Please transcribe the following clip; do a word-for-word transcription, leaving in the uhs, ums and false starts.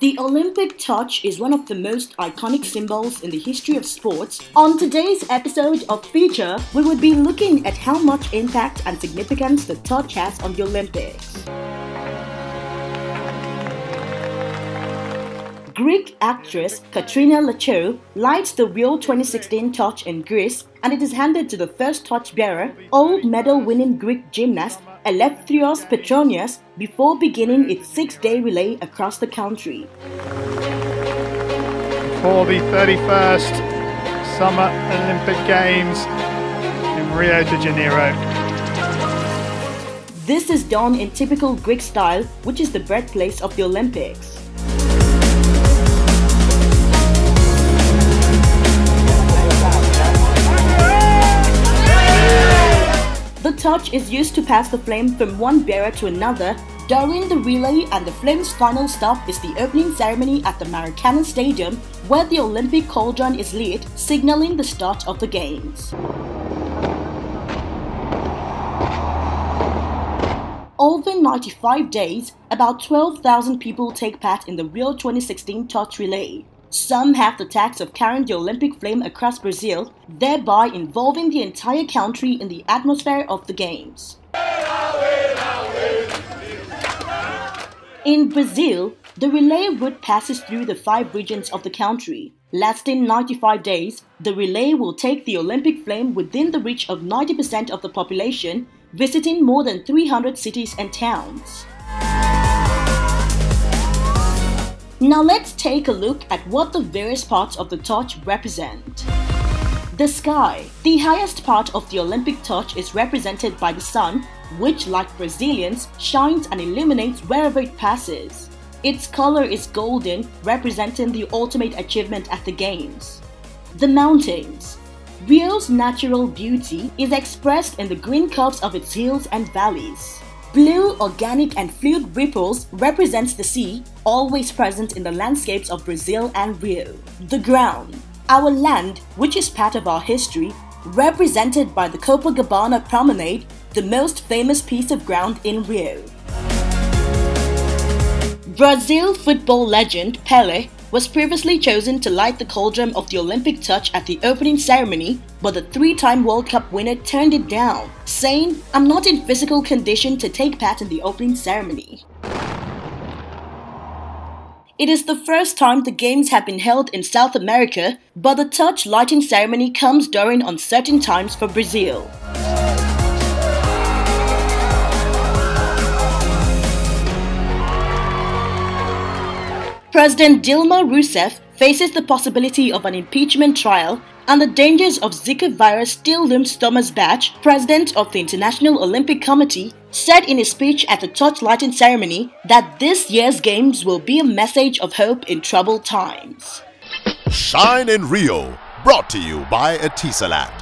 The Olympic torch is one of the most iconic symbols in the history of sports. On today's episode of Feature, we will be looking at how much impact and significance the torch has on the Olympics. Greek actress Katrina Lecho lights the Rio twenty sixteen torch in Greece, and it is handed to the first torch bearer, gold medal winning Greek gymnast Eleftherios Petrounias, before beginning its six-day relay across the country. For the thirty-first Summer Olympic Games in Rio de Janeiro. This is done in typical Greek style, which is the birthplace of the Olympics. The torch is used to pass the flame from one bearer to another during the relay, and the flame's final stop is the opening ceremony at the Maracanã Stadium, where the Olympic cauldron is lit, signaling the start of the games. Over ninety-five days, about twelve thousand people take part in the Rio twenty sixteen torch relay. Some have the task of carrying the Olympic flame across Brazil, thereby involving the entire country in the atmosphere of the Games. In Brazil, the relay route passes through the five regions of the country. Lasting ninety-five days, the relay will take the Olympic flame within the reach of ninety percent of the population, visiting more than three hundred cities and towns. Now let's take a look at what the various parts of the torch represent. The sky. The highest part of the Olympic torch is represented by the sun, which, like Brazilians, shines and illuminates wherever it passes. Its color is golden, representing the ultimate achievement at the Games. The mountains. Rio's natural beauty is expressed in the green curves of its hills and valleys. Blue, organic and fluid ripples represents the sea, always present in the landscapes of Brazil and Rio. The ground. Our land, which is part of our history, represented by the Copacabana Promenade, the most famous piece of ground in Rio. Brazil football legend Pelé was previously chosen to light the cauldron of the Olympic torch at the opening ceremony, but the three-time World Cup winner turned it down, saying, "I'm not in physical condition to take part in the opening ceremony." It is the first time the Games have been held in South America, but the torch lighting ceremony comes during uncertain times for Brazil. President Dilma Rousseff faces the possibility of an impeachment trial, and the dangers of Zika virus still looms. Thomas Bach, president of the International Olympic Committee, said in his speech at the torch lighting ceremony that this year's Games will be a message of hope in troubled times. Shine in Rio, brought to you by Etisalat.